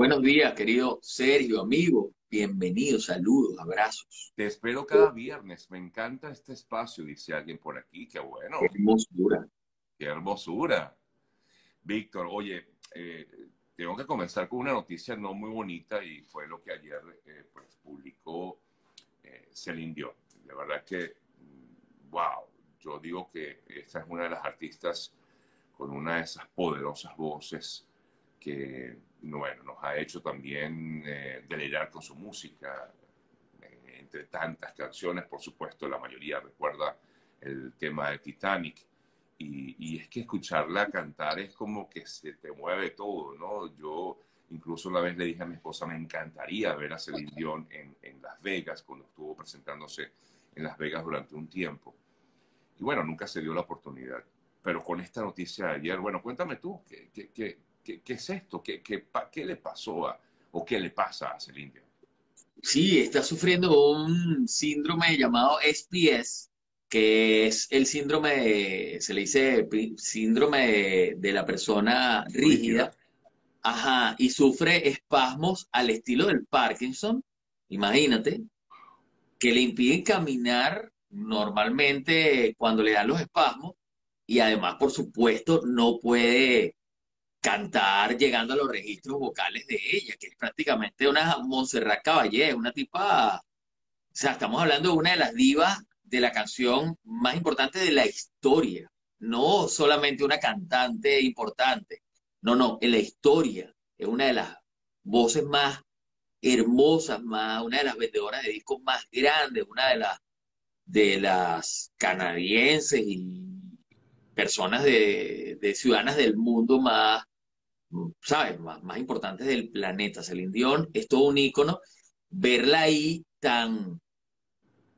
Buenos días, querido Sergio, amigo. Bienvenidos, saludos, abrazos. Te espero cada viernes. Me encanta este espacio, dice alguien por aquí. Qué bueno. Qué hermosura. Qué hermosura. Víctor, oye, tengo que comenzar con una noticia no muy bonita y fue lo que ayer pues, publicó Celine Dion. La verdad que, wow, yo digo que esta es una de las artistas con una de esas poderosas voces que, bueno, nos ha hecho también delirar con su música, entre tantas canciones, por supuesto, la mayoría recuerda el tema de Titanic, y es que escucharla cantar es como que se te mueve todo, ¿no? Yo incluso una vez le dije a mi esposa, me encantaría ver a Celine Dion en Las Vegas, cuando estuvo presentándose en Las Vegas durante un tiempo. Y bueno, nunca se dio la oportunidad. Pero con esta noticia de ayer, bueno, cuéntame tú, ¿qué es esto? ¿Qué le pasó o qué le pasa a Celine Dion? Sí, está sufriendo un síndrome llamado SPS, que es el síndrome, se le dice síndrome de la persona rígida. Ajá, y sufre espasmos al estilo del Parkinson, imagínate, que le impiden caminar normalmente cuando le dan los espasmos. Y además, por supuesto, no puede cantar llegando a los registros vocales de ella, que es prácticamente una Montserrat Caballé, una tipa... O sea, estamos hablando de una de las divas de la canción más importante de la historia. No solamente una cantante importante. No, no, en la historia. Es una de las voces más hermosas, una de las vendedoras de discos más grandes, una de las canadienses y personas de ciudadanas del mundo más, ¿sabes? Más importantes del planeta. Celine Dion es todo un ícono. Verla ahí tan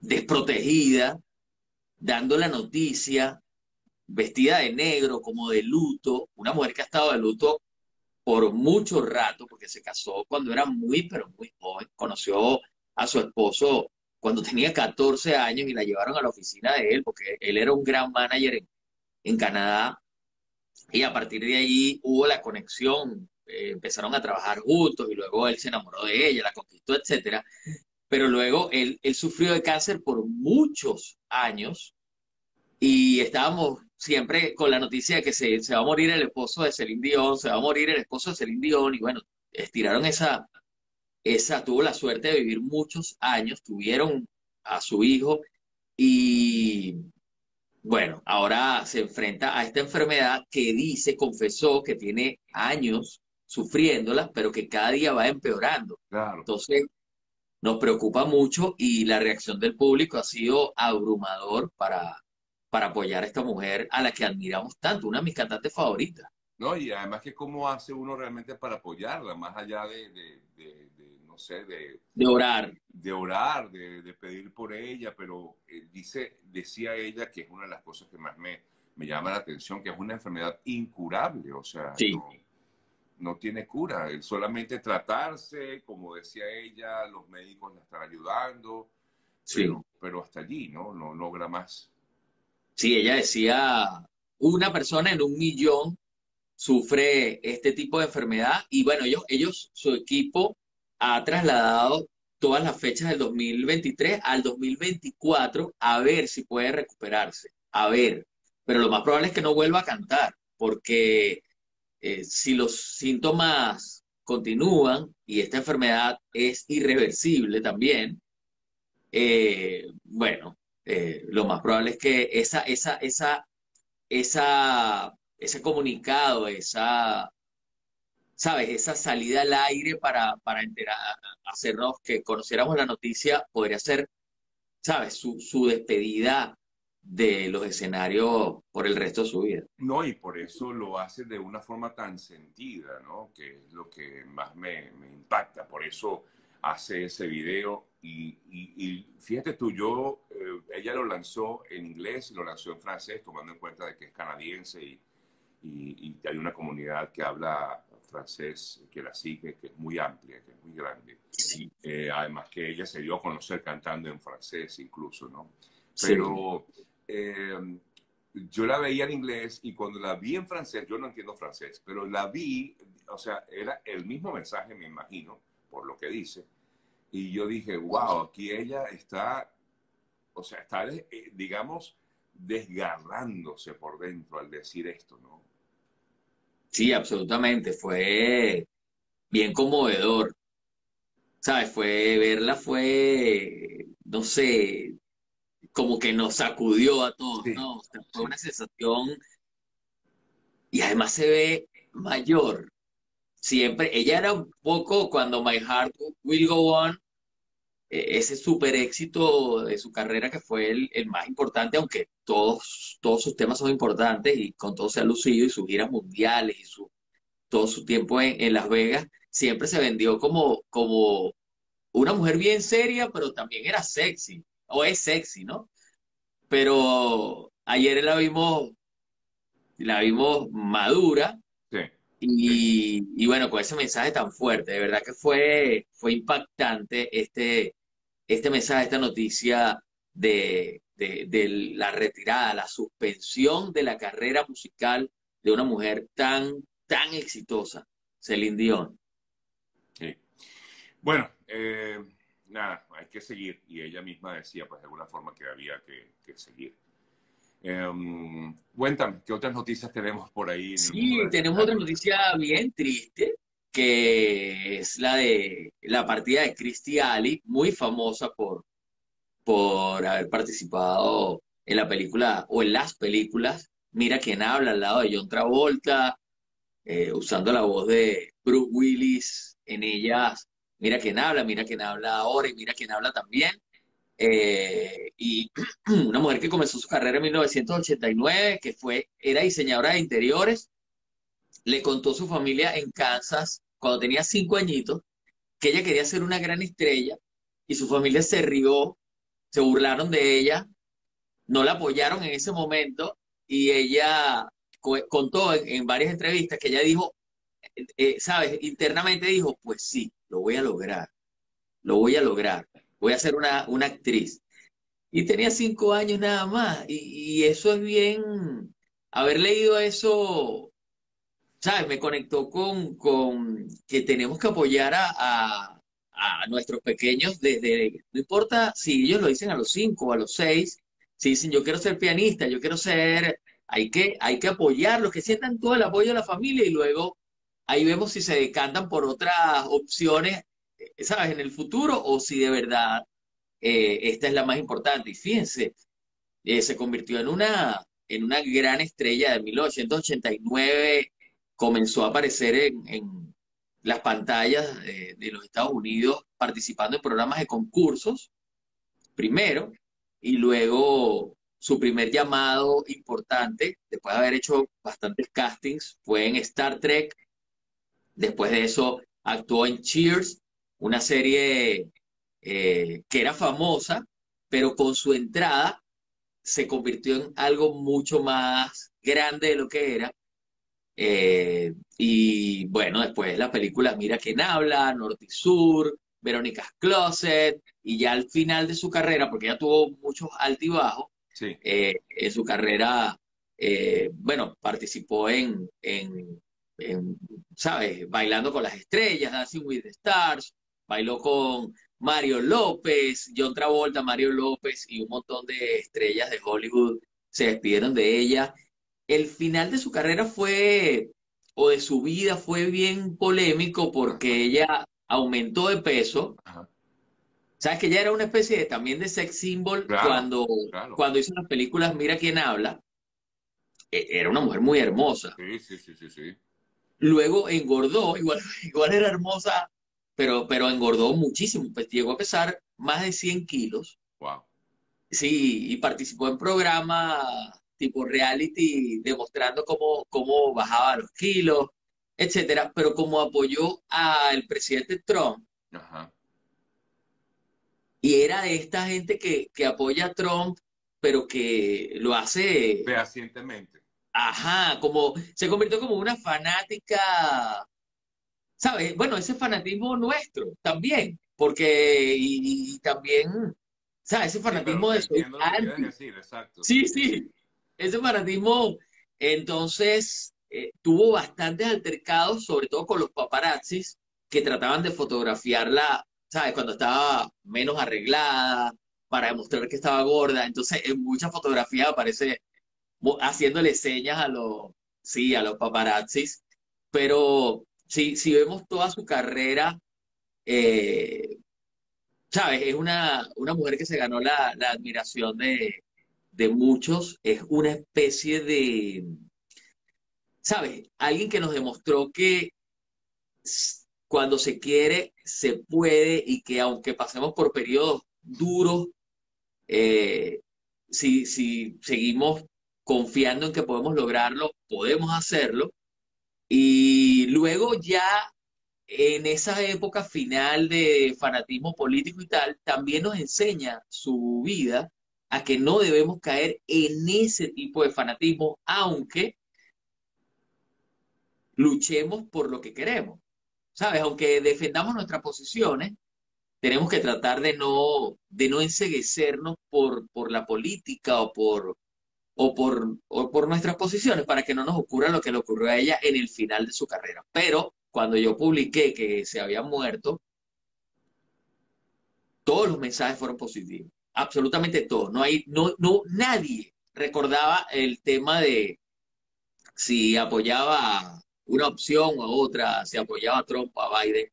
desprotegida, dando la noticia, vestida de negro, como de luto. Una mujer que ha estado de luto por mucho rato, porque se casó cuando era muy, pero muy joven. Conoció a su esposo cuando tenía 14 años y la llevaron a la oficina de él, porque él era un gran manager en Canadá, y a partir de allí hubo la conexión, empezaron a trabajar juntos, y luego él se enamoró de ella, la conquistó, etcétera. Pero luego él sufrió de cáncer por muchos años, y estábamos siempre con la noticia de que se va a morir el esposo de Celine Dion, y bueno, estiraron tuvo la suerte de vivir muchos años, tuvieron a su hijo, y... Bueno, ahora se enfrenta a esta enfermedad que confesó que tiene años sufriéndola, pero que cada día va empeorando. Claro. Entonces, nos preocupa mucho y la reacción del público ha sido abrumador para apoyar a esta mujer a la que admiramos tanto, una de mis cantantes favoritas. No, y además que cómo hace uno realmente para apoyarla, más allá de orar. De pedir por ella, pero decía ella que es una de las cosas que más me llama la atención, que es una enfermedad incurable, o sea, sí. No tiene cura, solamente tratarse, como decía ella, los médicos la están ayudando, sí. pero hasta allí, ¿no? No logra más. Sí, ella decía, una persona en 1 millón sufre este tipo de enfermedad, y bueno, ellos su equipo ha trasladado todas las fechas del 2023 al 2024 a ver si puede recuperarse, a ver. Pero lo más probable es que no vuelva a cantar, porque si los síntomas continúan, y esta enfermedad es irreversible también, bueno, lo más probable es que ese comunicado, ¿sabes? Esa salida al aire para hacernos que conociéramos la noticia podría ser, ¿sabes? Su despedida de los escenarios por el resto de su vida. No, y por eso lo hace de una forma tan sentida, ¿no? Que es lo que más me impacta. Por eso hace ese video. Y fíjate tú, ella lo lanzó en inglés y lo lanzó en francés, tomando en cuenta de que es canadiense y hay una comunidad que habla francés, que la sigue, que es muy amplia, que es muy grande. Sí. Además que ella se dio a conocer cantando en francés incluso, ¿no? Pero sí. yo la veía en inglés y cuando la vi en francés, yo no entiendo francés, pero la vi, o sea, era el mismo mensaje, me imagino, por lo que dice. Y yo dije, wow, aquí ella está, o sea, está, digamos, desgarrándose por dentro al decir esto, ¿no? Sí, absolutamente, fue bien conmovedor. ¿Sabes? Verla fue, no sé, como que nos sacudió a todos, sí, ¿no? O sea, fue una sensación, y además se ve mayor. Siempre, ella era un poco cuando My Heart Will Go On, ese super éxito de su carrera que fue el más importante, aunque todos sus temas son importantes y con todo se ha lucido, y sus giras mundiales y todo su tiempo en Las Vegas, siempre se vendió como una mujer bien seria, pero también era sexy, o es sexy, ¿no? Pero ayer la vimos madura. Sí. Y bueno, con ese mensaje tan fuerte, de verdad que fue impactante este mensaje, esta noticia de la retirada, la suspensión de la carrera musical de una mujer tan exitosa, Celine Dion. Sí. Bueno, nada, hay que seguir. Y ella misma decía, pues de alguna forma, que había que seguir. Cuéntame, ¿qué otras noticias tenemos por ahí? Sí, tenemos otra noticia bien triste, que es la de la partida de Kirstie Alley, muy famosa por haber participado en la película, o en las películas, Mira Quién Habla, al lado de John Travolta, usando la voz de Brooke Willis en ellas, Mira Quién Habla, Mira Quién Habla Ahora y Mira Quién Habla También. Y una mujer que comenzó su carrera en 1989, que era diseñadora de interiores. Le contó su familia en Kansas, cuando tenía 5 añitos, que ella quería ser una gran estrella, y su familia se rió, se burlaron de ella, no la apoyaron en ese momento, y ella contó en varias entrevistas que ella dijo, ¿sabes? Internamente dijo, pues sí, lo voy a lograr. Voy a ser una actriz. Y tenía 5 años nada más. Y eso es bien... Haber leído eso, ¿sabes? Me conectó con que tenemos que apoyar a nuestros pequeños desde... No importa si ellos lo dicen a los 5 o a los 6. Si dicen, yo quiero ser pianista, yo quiero ser... Hay que apoyarlos, que sientan todo el apoyo de la familia. Y luego ahí vemos si se decantan por otras opciones, ¿sabes? En el futuro, o si de verdad esta es la más importante. Y fíjense, se convirtió en una gran estrella. De 1989 comenzó a aparecer en las pantallas de los Estados Unidos, participando en programas de concursos primero, y luego su primer llamado importante, después de haber hecho bastantes castings, fue en Star Trek. Después de eso actuó en Cheers, una serie que era famosa, pero con su entrada se convirtió en algo mucho más grande de lo que era. Y bueno, después las películas Mira Quién Habla, Norte y Sur, Verónica's Closet, y ya al final de su carrera, porque ella tuvo muchos altibajos, sí. En su carrera, bueno, participó en, ¿sabes? Bailando con las Estrellas, Dancing with the Stars. Bailó con Mario López, John Travolta, Mario López, y un montón de estrellas de Hollywood se despidieron de ella. El final de su carrera de su vida, fue bien polémico porque ella aumentó de peso. Ajá. ¿Sabes? Que ella era una especie también de sex symbol. Claro, cuando hizo las películas Mira Quién Habla. Era una mujer muy hermosa. Sí. Luego engordó, igual era hermosa, pero engordó muchísimo, pues llegó a pesar más de 100 kilos. Wow. Sí, y participó en programas tipo reality, demostrando cómo bajaba los kilos, etcétera. Pero como apoyó al presidente Trump, ajá, y era de esta gente que apoya a Trump, pero que lo hace... fehacientemente. Ajá, como se convirtió como una fanática... ¿Sabes? Bueno, ese fanatismo nuestro también, porque y también, ¿sabes? Ese fanatismo, sí, de... Exacto. Sí. Ese fanatismo, entonces, tuvo bastantes altercados, sobre todo con los paparazzis, que trataban de fotografiarla, ¿sabes? Cuando estaba menos arreglada, para demostrar que estaba gorda. Entonces, en muchas fotografías aparece haciéndole señas a los, sí, a los paparazzis. Pero sí, si vemos toda su carrera, ¿sabes? Es una mujer que se ganó la admiración de muchos. Es una especie de, ¿sabes? Alguien que nos demostró que cuando se quiere, se puede, y que aunque pasemos por periodos duros, si seguimos confiando en que podemos lograrlo, podemos hacerlo. Y luego ya en esa época final de fanatismo político y tal, también nos enseña su vida a que no debemos caer en ese tipo de fanatismo, aunque luchemos por lo que queremos, ¿sabes? Aunque defendamos nuestras posiciones, tenemos que tratar de no enceguecernos por la política o por nuestras posiciones, para que no nos ocurra lo que le ocurrió a ella en el final de su carrera. Pero cuando yo publiqué que se había muerto, todos los mensajes fueron positivos, absolutamente todos. Nadie recordaba el tema de si apoyaba una opción u otra, si apoyaba a Trump, a Biden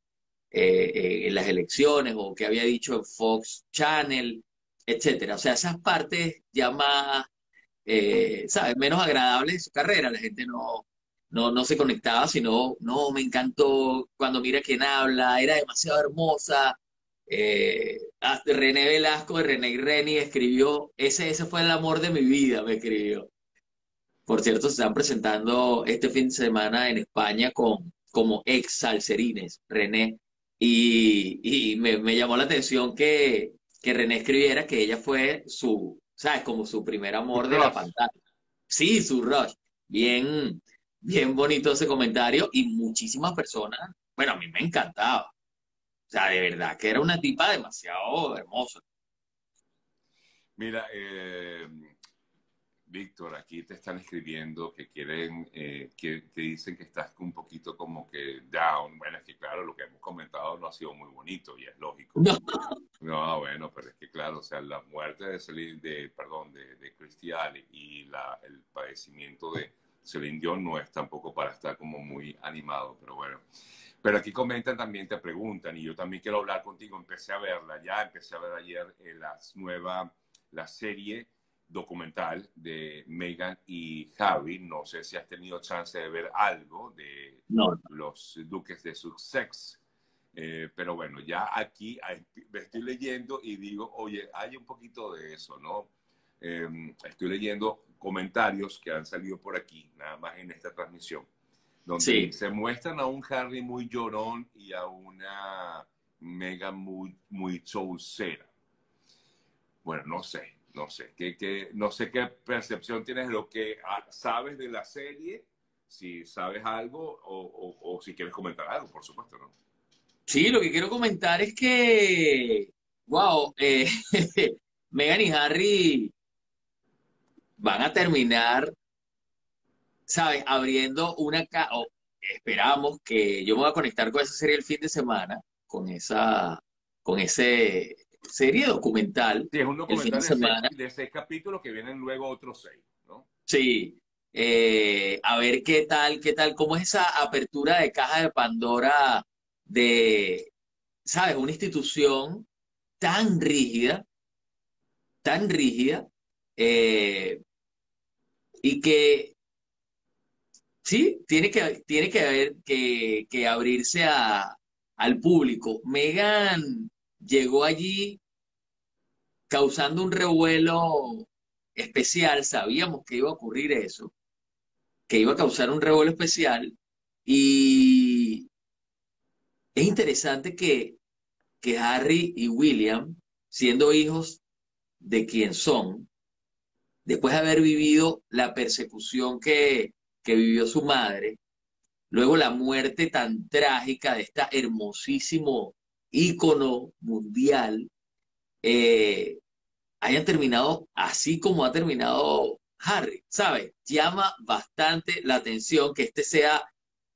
en las elecciones, o que había dicho en Fox Channel, etcétera. O sea, esas partes ya más, ¿sabes?, menos agradables de su carrera. La gente no se conectaba, sino, no, me encantó cuando mira quién habla, era demasiado hermosa. Hasta René Velasco de René y Reni escribió, ese fue el amor de mi vida, me escribió. Por cierto, se están presentando este fin de semana en España como ex salserines, René. Y me llamó la atención que René escribiera que ella fue su, ¿sabes?, como su primer amor de la pantalla. Sí, su rush. Bien, bien bonito ese comentario, y muchísimas personas, bueno, a mí me encantaba. O sea, de verdad, que era una tipa demasiado hermosa. Mira, Víctor, aquí te están escribiendo que quieren, que te dicen que estás un poquito como que down. Bueno, es que claro, lo que hemos comentado no ha sido muy bonito, y es lógico. No, no, bueno, pero es que claro, o sea, la muerte de Celine, de Kirstie Alley, y el padecimiento de Celine Dion no es tampoco para estar como muy animado, pero bueno. Pero aquí comentan también, te preguntan, y yo también quiero hablar contigo. Empecé a ver ayer la serie documental de Meghan y Harry. No sé si has tenido chance de ver algo de los duques de Sussex, pero bueno, ya aquí me estoy leyendo y digo, oye, hay un poquito de eso, ¿no? Estoy leyendo comentarios que han salido por aquí, nada más en esta transmisión, donde sí se muestran a un Harry muy llorón y a una Meghan muy chaucera. Bueno, no sé. No sé qué percepción tienes de lo que sabes de la serie, si sabes algo o si quieres comentar algo, por supuesto, ¿no? Sí, lo que quiero comentar es que, wow, Meghan y Harry van a terminar, ¿sabes?, abriendo una casa. Esperamos que yo me voy a conectar con esa serie el fin de semana, con ese serie documental. Sí, es un documental de 6 capítulos que vienen luego otros 6, ¿no? Sí. A ver qué tal, cómo es esa apertura de caja de Pandora de, ¿sabes?, una institución tan rígida, y que sí, tiene que haber que abrirse al público. Meghan llegó allí causando un revuelo especial. Sabíamos que iba a ocurrir eso, que iba a causar un revuelo especial, y es interesante que Harry y William, siendo hijos de quien son, después de haber vivido la persecución que vivió su madre, luego la muerte tan trágica de esta hermosísimo ícono mundial, hayan terminado así como ha terminado Harry, ¿sabes? Llama bastante la atención que este sea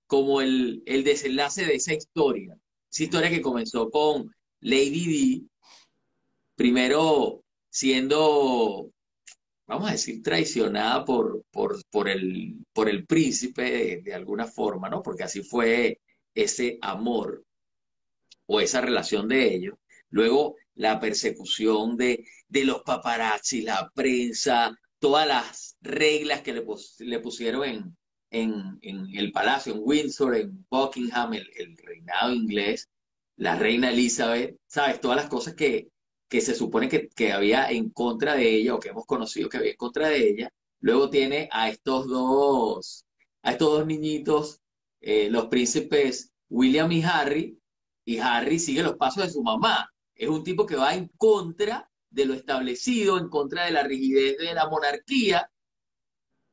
como el desenlace de esa historia. Esa historia que comenzó con Lady Di, primero siendo, vamos a decir, traicionada por el príncipe de alguna forma, ¿no? Porque así fue ese amor o esa relación de ellos. Luego la persecución de los paparazzi, la prensa, todas las reglas que le pusieron en el palacio, en Windsor, en Buckingham, el reinado inglés, la reina Elizabeth, ¿sabes? Todas las cosas que se supone que había en contra de ella, o que hemos conocido que había en contra de ella. Luego tiene a estos dos niñitos, los príncipes William y Harry sigue los pasos de su mamá. Es un tipo que va en contra de lo establecido, en contra de la rigidez de la monarquía,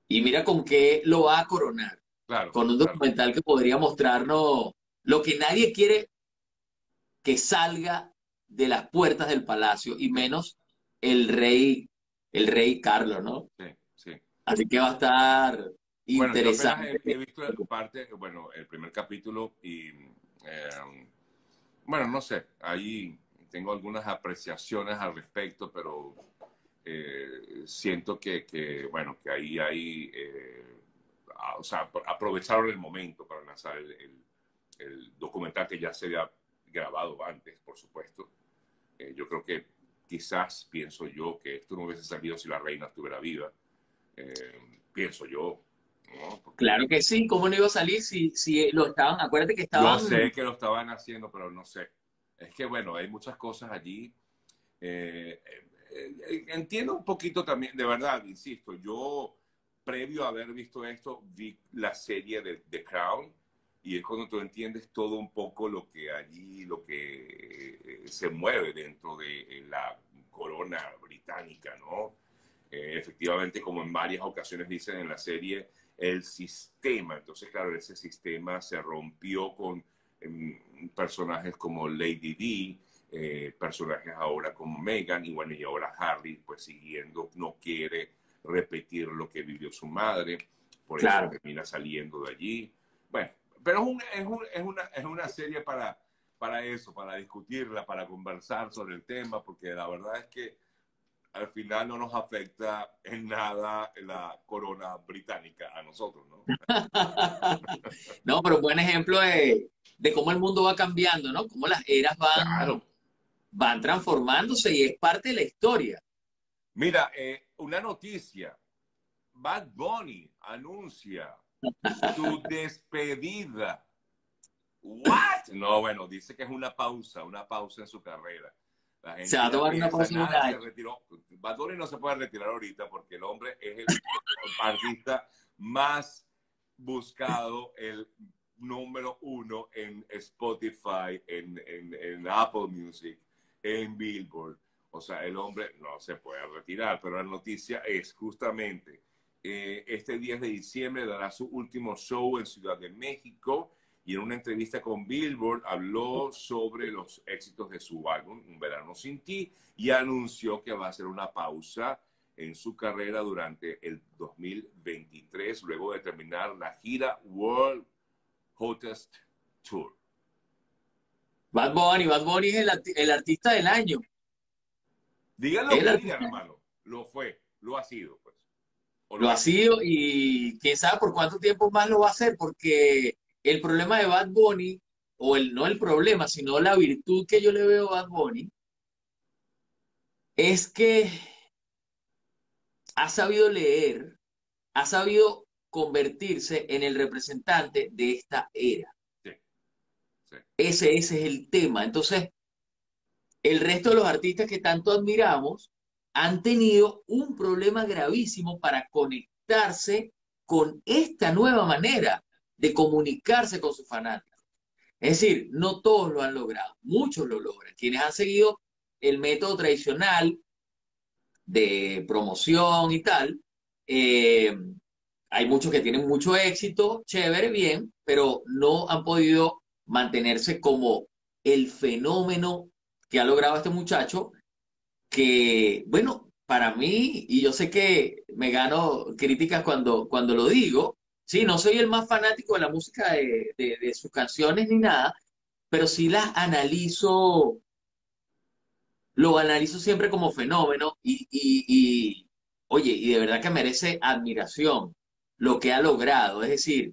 y mira con qué lo va a coronar. Claro, con un documental que podría mostrarnos lo que nadie quiere que salga de las puertas del palacio, y menos el rey Carlos, ¿no? Sí, sí. Así que va a estar interesante. Bueno, yo he visto el primer capítulo y, bueno, no sé, ahí tengo algunas apreciaciones al respecto, pero siento que ahí hay, o sea, aprovecharon el momento para lanzar el documental que ya se había grabado antes, por supuesto. Yo creo que quizás, pienso yo, que esto no hubiese salido si la reina estuviera viva. Pienso yo, ¿no? Porque claro que sí, ¿cómo no iba a salir si lo estaban? Acuérdate que estaban... Yo sé que lo estaban haciendo, pero no sé. Es que, bueno, hay muchas cosas allí. Entiendo un poquito también, de verdad, insisto, yo, previo a haber visto esto, vi la serie de The Crown, y es cuando tú entiendes todo un poco lo que se mueve dentro de la corona británica, ¿no? Efectivamente, como en varias ocasiones dicen en la serie, el sistema. Entonces, claro, ese sistema se rompió con personajes como Lady Di, personajes ahora como Meghan, y bueno, y ahora Harry, pues siguiendo, no quiere repetir lo que vivió su madre, por claro, eso termina saliendo de allí. Bueno, pero es una serie para eso, para discutirla, para conversar sobre el tema, porque la verdad es que al final no nos afecta en nada la corona británica a nosotros, ¿no? No, pero buen ejemplo de cómo el mundo va cambiando, ¿no? Cómo las eras van transformándose, y es parte de la historia. Mira, una noticia. Bad Bunny anuncia su despedida. ¿What? No, bueno, dice que es una pausa en su carrera. La gente se va a tomar una pausa en un año. Bad Bunny no se puede retirar ahorita porque el hombre es el artista más buscado, el número 1 en Spotify, en Apple Music, en Billboard. O sea, el hombre no se puede retirar, pero la noticia es justamente este 10 de diciembre dará su último show en Ciudad de México, y en una entrevista con Billboard habló sobre los éxitos de su álbum Un Verano Sin Ti, y anunció que va a hacer una pausa en su carrera durante el 2023, luego de terminar la gira World Hottest Tour. Bad Bunny es el artista del año. Díganlo que digan, hermano. Lo fue, lo ha sido, pues. Lo ha sido, y quién sabe por cuánto tiempo más lo va a hacer, porque el problema de Bad Bunny, o no el problema, sino la virtud que yo le veo a Bad Bunny, es que ha sabido leer, ha sabido convertirse en el representante de esta era. Sí. Sí. Ese es el tema. Entonces, el resto de los artistas que tanto admiramos han tenido un problema gravísimo para conectarse con esta nueva manera de comunicarse con sus fanáticos. Es decir, no todos lo han logrado, muchos lo logran. Quienes han seguido el método tradicional de promoción y tal, hay muchos que tienen mucho éxito, chévere, bien, pero no han podido mantenerse como el fenómeno que ha logrado este muchacho, que, bueno, para mí, y yo sé que me gano críticas cuando lo digo, sí, no soy el más fanático de la música de sus canciones ni nada, pero sí las analizo, lo analizo siempre como fenómeno y oye, y de verdad que merece admiración lo que ha logrado. Es decir,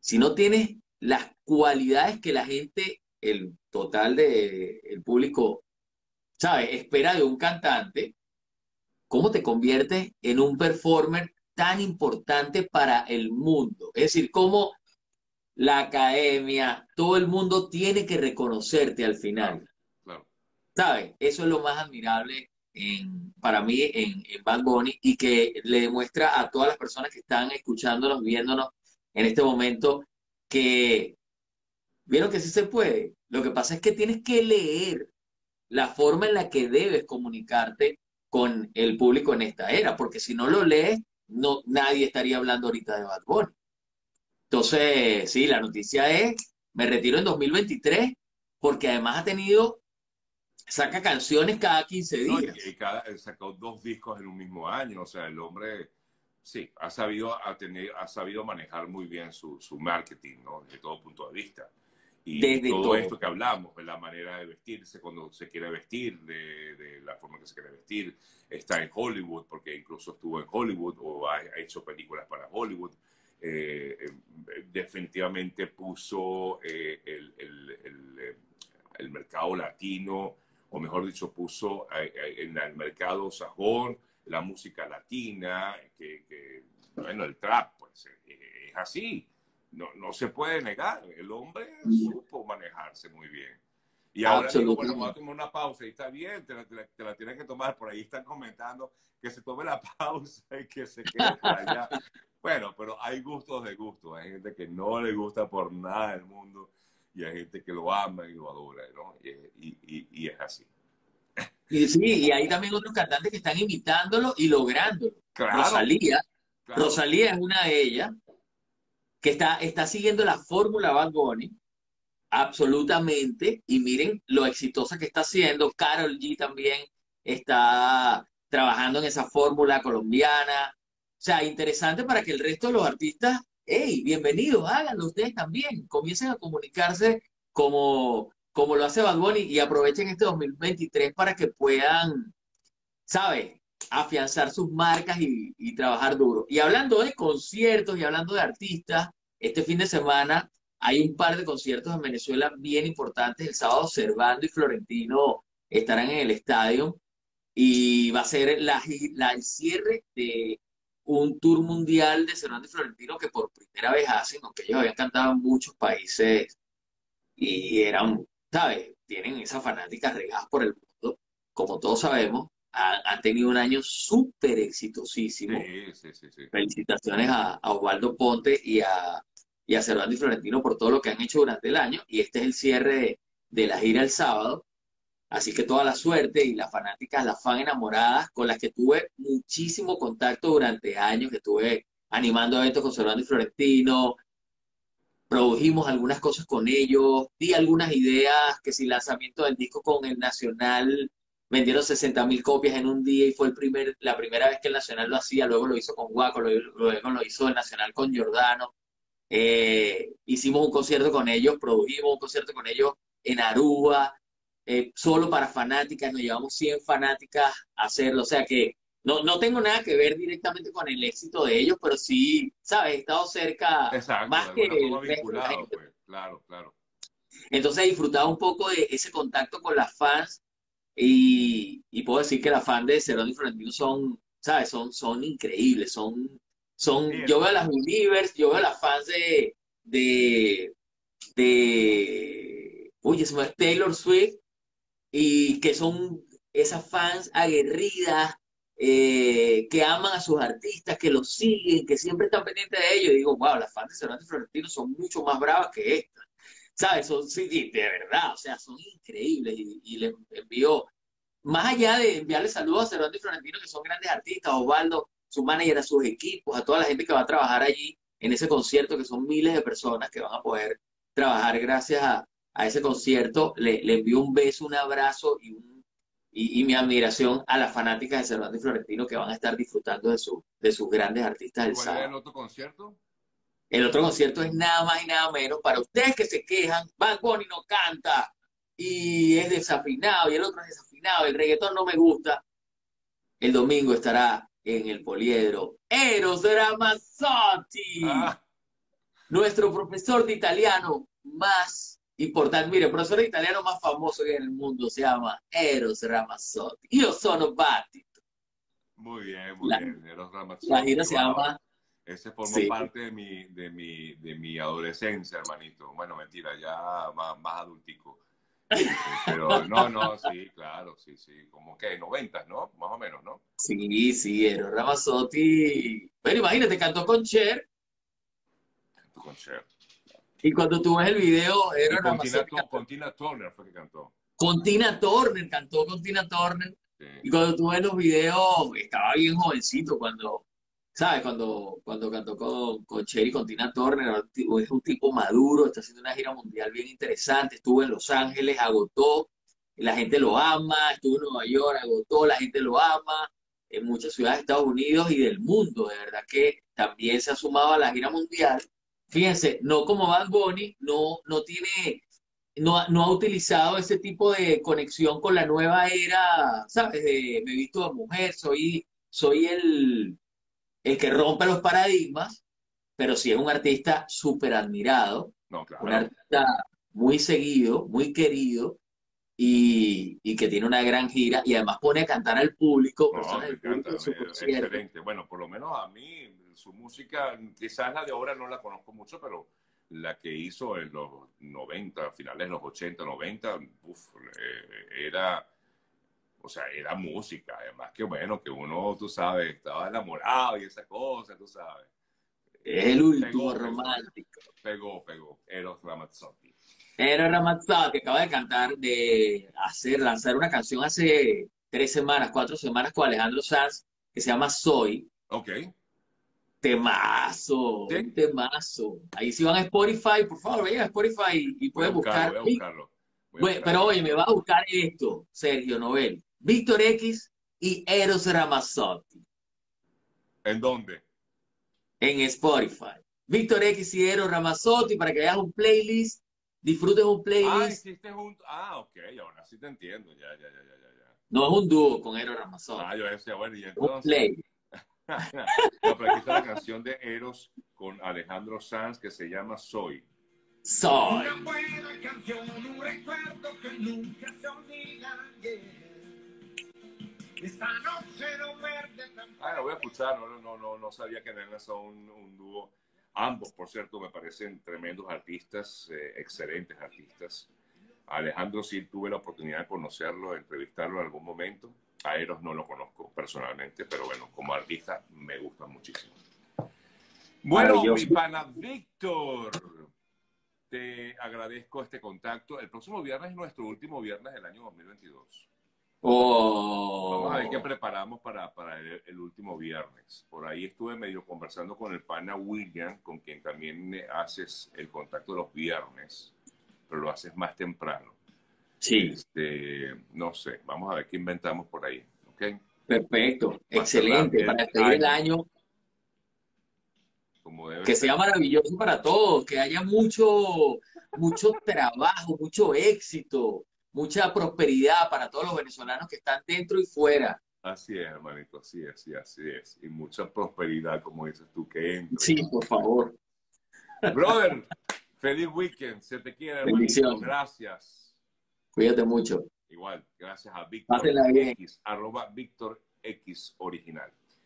si no tienes las cualidades que la gente, el total del público, ¿sabes?, espera de un cantante, ¿cómo te conviertes en un performer tan importante para el mundo? Es decir, cómo la academia, todo el mundo tiene que reconocerte al final. Claro. ¿Sabes? Eso es lo más admirable para mí en Bad Bunny, y que le demuestra a todas las personas que están escuchándonos, viéndonos en este momento, que vieron que sí se puede. Lo que pasa es que tienes que leer la forma en la que debes comunicarte con el público en esta era, porque si no lo lees, no, nadie estaría hablando ahorita de Bad Bunny. Entonces, sí, la noticia es, me retiro en 2023, porque además ha tenido, saca canciones cada 15 días. No, sacó 2 discos en un mismo año, o sea, el hombre, sí, ha sabido manejar muy bien su marketing, ¿no?, desde todo punto de vista. Y todo esto que hablamos, de la manera de vestirse, cuando se quiere vestir, de la forma que se quiere vestir, está en Hollywood, porque incluso estuvo en Hollywood o ha hecho películas para Hollywood. Definitivamente puso el mercado latino, o mejor dicho, puso en el mercado sajón la música latina, que bueno, el trap, pues es así. No, no se puede negar, el hombre supo manejarse muy bien. Y ahora digo, bueno, vamos a tomar una pausa, y está bien, te la tienes que tomar, por ahí están comentando que se tome la pausa y que se quede por allá. Bueno, pero hay gustos de gustos, hay gente que no le gusta por nada el mundo, y hay gente que lo ama y lo adora, ¿no? Y es así. Y sí, y hay también otros cantantes que están imitándolo y lográndolo. Claro, Rosalía es una de ellas, que está siguiendo la fórmula Bad Bunny, absolutamente, y miren lo exitosa que está haciendo. Karol G también está trabajando en esa fórmula colombiana. O sea, interesante para que el resto de los artistas, hey, bienvenidos, háganlo ustedes también, comiencen a comunicarse como lo hace Bad Bunny, y aprovechen este 2023 para que puedan, ¿sabes?, afianzar sus marcas y trabajar duro. Y hablando de conciertos y hablando de artistas, este fin de semana hay un par de conciertos en Venezuela bien importantes. El sábado Servando y Florentino estarán en el estadio, y va a ser el cierre de un tour mundial de Servando y Florentino, que por primera vez hacen, aunque ellos habían cantado en muchos países y eran, ¿sabes?, tienen esas fanáticas regadas por el mundo, como todos sabemos. Ha tenido un año súper exitosísimo. Sí. Felicitaciones a Osvaldo Ponte y a Servando y Florentino por todo lo que han hecho durante el año. Y este es el cierre de la gira el sábado. Así que toda la suerte, y las fanáticas, las fan enamoradas, con las que tuve muchísimo contacto durante años, que estuve animando eventos con Servando y Florentino. Produjimos algunas cosas con ellos, di algunas ideas, que si lanzamiento del disco con el Nacional. Vendieron 60.000 copias en un día, y fue la primera vez que el Nacional lo hacía. Luego lo hizo con Guaco, luego lo hizo el Nacional con Giordano. Hicimos un concierto con ellos, produjimos un concierto con ellos en Aruba, solo para fanáticas. Nos llevamos 100 fanáticas a hacerlo. O sea que no tengo nada que ver directamente con el éxito de ellos, pero sí, ¿sabes?, he estado cerca. Exacto, más que vinculado, pues. Claro. Entonces he disfrutado un poco de ese contacto con las fans. Y puedo decir que las fans de Cervantes y Florentino son, ¿sabes?, son increíbles, son sí, yo veo a las Univers, yo veo a las fans de oye, se me llama Taylor Swift, y que son esas fans aguerridas, que aman a sus artistas, que los siguen, que siempre están pendientes de ellos, y digo, wow, las fans de Cervantes y Florentino son mucho más bravas que estas. ¿Sabes? Son, sí, de verdad, o sea, son increíbles, y les envío, más allá de enviarle saludos a Servando y Florentino, que son grandes artistas, a Osvaldo, su manager, a sus equipos, a toda la gente que va a trabajar allí en ese concierto, que son miles de personas que van a poder trabajar gracias a ese concierto. Le envío un beso, un abrazo y un y mi admiración a las fanáticas de Servando y Florentino que van a estar disfrutando de sus grandes artistas del sábado. ¿Cuál es el otro concierto? El otro concierto es nada más y nada menos, para ustedes que se quejan, Bad Bunny no canta, y es desafinado, y el otro es desafinado, el reggaetón no me gusta. El domingo estará en el Poliedro Eros Ramazzotti, nuestro profesor de italiano más importante. Mire, el profesor de italiano más famoso que en el mundo se llama Eros Ramazzotti. Io sono Battito. Muy bien, muy bien. Eros Ramazzotti. La gira se llama... Ese formó parte de mi adolescencia, hermanito. Bueno, mentira, ya más adultico. Pero no, sí, claro, sí. Como que 90, ¿no? Más o menos, ¿no? Sí, Eros Ramazzotti. Pero imagínate, cantó con Cher. Cantó con Cher. Y cuando tú ves el video, Eros Ramazzotti... Con Tina Turner fue que cantó. Cantó con Tina Turner. Sí. Y cuando tú ves los videos, estaba bien jovencito cuando... ¿Sabes? Cuando cantó con Cher y con Tina Turner, es un tipo maduro, está haciendo una gira mundial bien interesante, estuvo en Los Ángeles, agotó, la gente lo ama, estuvo en Nueva York, agotó, la gente lo ama, en muchas ciudades de Estados Unidos y del mundo, de verdad que también se ha sumado a la gira mundial. Fíjense, no como Bad Bunny, no ha utilizado ese tipo de conexión con la nueva era, ¿sabes? De me he visto de mujer, soy el que rompe los paradigmas, pero sí es un artista súper admirado, no, claro, un artista muy seguido, muy querido, y que tiene una gran gira, y además pone a cantar al público. No, me encanta, excelente. Bueno, por lo menos a mí, su música, quizás la de ahora no la conozco mucho, pero la que hizo en los 90, finales de los 80, 90, era... O sea, era música, además que bueno, que uno, tú sabes, estaba enamorado y esa cosa, tú sabes. Es el último romántico. Pegó, Eros Ramazzotti. Eros Ramazzotti, acaba de cantar, lanzar una canción hace 4 semanas con Alejandro Sanz, que se llama Soy. Ok. Temazo, ¿sí? Temazo. Ahí sí van a Spotify, por favor, vayan a Spotify y pueden buscarlo. Voy a buscarlo. Bueno, pero oye, me va a buscar esto, Sergio Novel. Víctor X y Eros Ramazzotti. ¿En dónde? En Spotify. Víctor X y Eros Ramazzotti, para que veas un playlist, disfrutes un playlist. Ok, ahora sí te entiendo, ya. No es un dúo con Eros Ramazzotti. Yo decía, bueno, y entonces... Un playlist. No, pero aquí está la canción de Eros con Alejandro Sanz que se llama Soy. Soy. Una buena canción, un recuerdo que nunca se olvida. Esta noche no verde tan... lo voy a escuchar, no sabía que eran un dúo. Ambos, por cierto, me parecen tremendos artistas, excelentes artistas. Alejandro sí tuve la oportunidad de conocerlo, de entrevistarlo en algún momento. A Eros no lo conozco personalmente, pero bueno, como artista me gusta muchísimo. Bueno, mi pana Víctor, te agradezco este contacto. El próximo viernes es nuestro último viernes del año 2022. Vamos a ver qué preparamos para el último viernes. Por ahí estuve medio conversando con el pana William, con quien también haces el contacto los viernes, pero lo haces más temprano. Sí. No sé, vamos a ver qué inventamos por ahí. ¿Okay? Perfecto, excelente. Para despedir el año... Que sea maravilloso para todos, que haya mucho trabajo, mucho éxito, mucha prosperidad para todos los venezolanos que están dentro y fuera. Así es, hermanito, así es. Y mucha prosperidad, como dices tú, que entre. Sí, por favor. Brother, feliz weekend, se te quiere, hermanito. Gracias. Cuídate mucho. Igual, gracias a Víctor X, @Víctor X original.